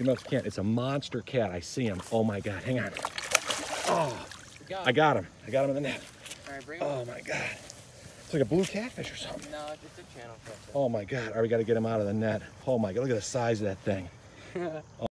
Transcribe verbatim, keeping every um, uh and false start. Your mouth can't. It's a monster cat. I see him. Oh my God. Hang on. Oh, got I got him. I got him in the net. All right, bring him oh up. My God. It's like a blue catfish or something. No, it's a channel catfish. Oh my God. All right, we got to get him out of the net. Oh my God. Look at the size of that thing. Oh.